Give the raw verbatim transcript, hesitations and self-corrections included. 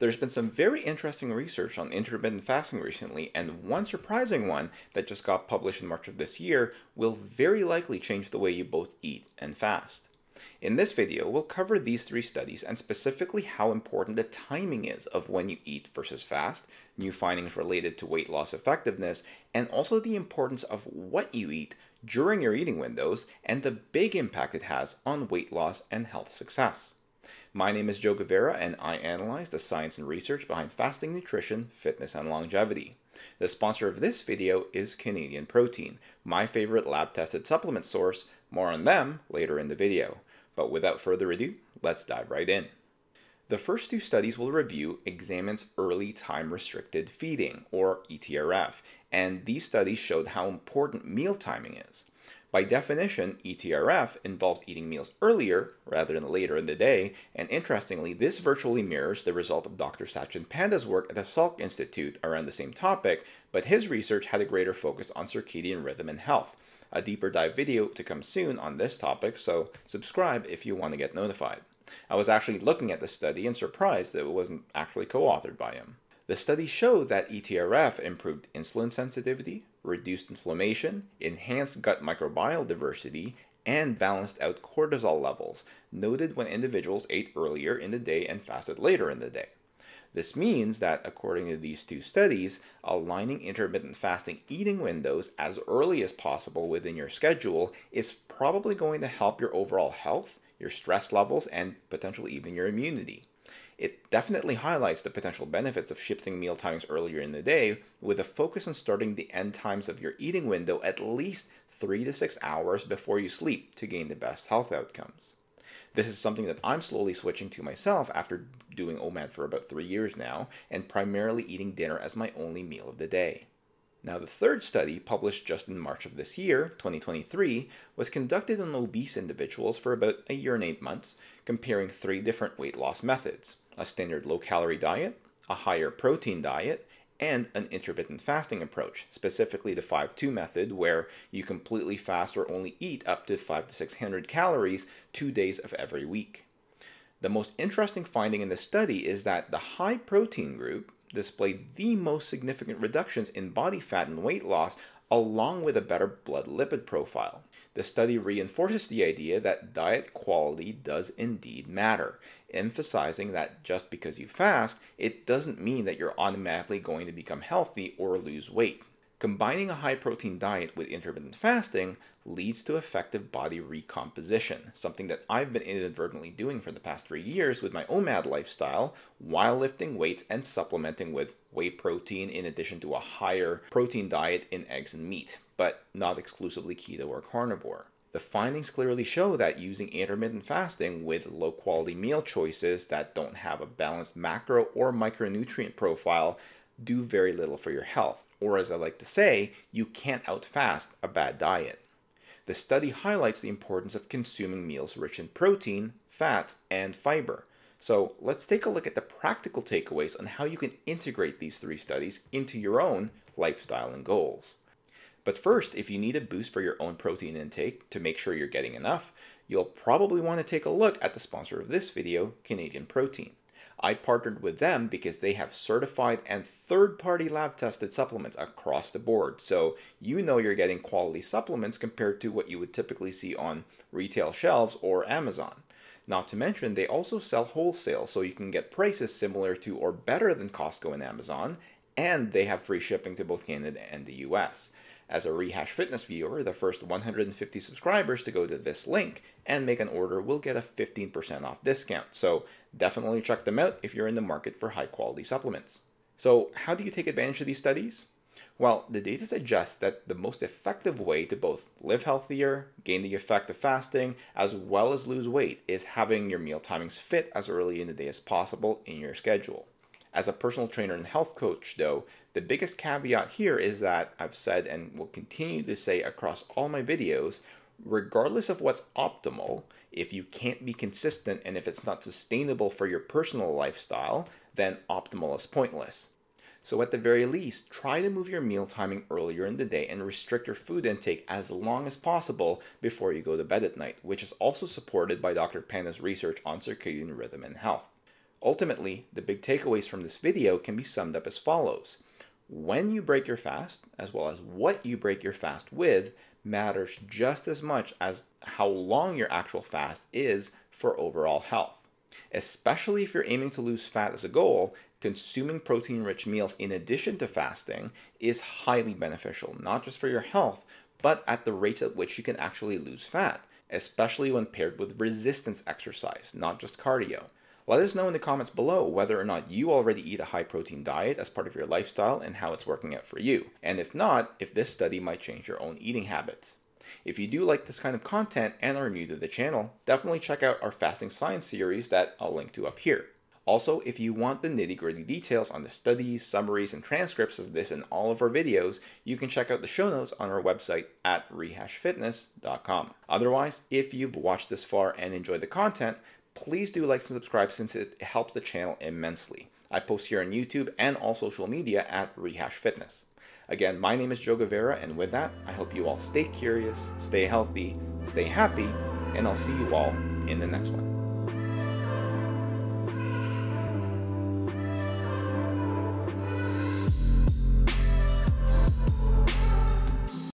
There's been some very interesting research on intermittent fasting recently, and one surprising one that just got published in March of this year will very likely change the way you both eat and fast. In this video, we'll cover these three studies and specifically how important the timing is of when you eat versus fast, new findings related to weight loss effectiveness, and also the importance of what you eat during your eating windows and the big impact it has on weight loss and health success. My name is Joe Guevara, and I analyze the science and research behind fasting, nutrition, fitness, and longevity. The sponsor of this video is Canadian Protein, my favorite lab-tested supplement source. More on them later in the video. But without further ado, let's dive right in. The first two studies we'll review examines early time-restricted feeding, or E T R F, and these studies showed how important meal timing is. By definition, E T R F involves eating meals earlier rather than later in the day, and interestingly, this virtually mirrors the result of Doctor Sachin Panda's work at the Salk Institute around the same topic, but his research had a greater focus on circadian rhythm and health. A deeper dive video to come soon on this topic, so subscribe if you want to get notified. I was actually looking at the study and surprised that it wasn't actually co-authored by him. The study showed that E T R F improved insulin sensitivity, reduced inflammation, enhanced gut microbiome diversity, and balanced out cortisol levels, noted when individuals ate earlier in the day and fasted later in the day. This means that, according to these two studies, aligning intermittent fasting eating windows as early as possible within your schedule is probably going to help your overall health, your stress levels, and potentially even your immunity. It definitely highlights the potential benefits of shifting meal timings earlier in the day with a focus on starting the end times of your eating window at least three to six hours before you sleep to gain the best health outcomes. This is something that I'm slowly switching to myself after doing O M A D for about three years now and primarily eating dinner as my only meal of the day. Now, the third study, published just in March of this year, twenty twenty-three, was conducted on obese individuals for about a year and eight months, comparing three different weight loss methods: a standard low-calorie diet, a higher protein diet, and an intermittent fasting approach, specifically the five two method, where you completely fast or only eat up to five hundred to six hundred calories two days of every week. The most interesting finding in this study is that the high protein group displayed the most significant reductions in body fat and weight loss, along with a better blood lipid profile. The study reinforces the idea that diet quality does indeed matter, emphasizing that just because you fast, it doesn't mean that you're automatically going to become healthy or lose weight. Combining a high-protein diet with intermittent fasting leads to effective body recomposition, something that I've been inadvertently doing for the past three years with my O M A D lifestyle while lifting weights and supplementing with whey protein in addition to a higher protein diet in eggs and meat, but not exclusively keto or carnivore. The findings clearly show that using intermittent fasting with low-quality meal choices that don't have a balanced macro or micronutrient profile do very little for your health. Or, as I like to say, you can't outfast a bad diet. The study highlights the importance of consuming meals rich in protein, fats, and fiber. So let's take a look at the practical takeaways on how you can integrate these three studies into your own lifestyle and goals. But first, if you need a boost for your own protein intake to make sure you're getting enough, you'll probably want to take a look at the sponsor of this video, Canadian Protein. I partnered with them because they have certified and third-party lab-tested supplements across the board, so you know you're getting quality supplements compared to what you would typically see on retail shelves or Amazon. Not to mention, they also sell wholesale, so you can get prices similar to or better than Costco and Amazon, and they have free shipping to both Canada and the U S. As a Rehash Fitness viewer, the first one hundred fifty subscribers to go to this link and make an order will get a fifteen percent off discount, so definitely check them out if you're in the market for high-quality supplements. So how do you take advantage of these studies? Well, the data suggests that the most effective way to both live healthier, gain the effect of fasting, as well as lose weight is having your meal timings fit as early in the day as possible in your schedule. As a personal trainer and health coach, though, the biggest caveat here is that I've said and will continue to say across all my videos, regardless of what's optimal, if you can't be consistent and if it's not sustainable for your personal lifestyle, then optimal is pointless. So at the very least, try to move your meal timing earlier in the day and restrict your food intake as long as possible before you go to bed at night, which is also supported by Doctor Panda's research on circadian rhythm and health. Ultimately, the big takeaways from this video can be summed up as follows. When you break your fast, as well as what you break your fast with, matters just as much as how long your actual fast is for overall health. Especially if you're aiming to lose fat as a goal, consuming protein-rich meals in addition to fasting is highly beneficial, not just for your health, but at the rate at which you can actually lose fat, especially when paired with resistance exercise, not just cardio. Let us know in the comments below whether or not you already eat a high-protein diet as part of your lifestyle and how it's working out for you, and if not, if this study might change your own eating habits. If you do like this kind of content and are new to the channel, definitely check out our Fasting Science series that I'll link to up here. Also, if you want the nitty-gritty details on the studies, summaries, and transcripts of this and all of our videos, you can check out the show notes on our website at rehash fitness dot com. Otherwise, if you've watched this far and enjoyed the content, please do like and subscribe since it helps the channel immensely. I post here on YouTube and all social media at Rehash Fitness. Again, my name is Joe Guevara, and with that, I hope you all stay curious, stay healthy, stay happy, and I'll see you all in the next one.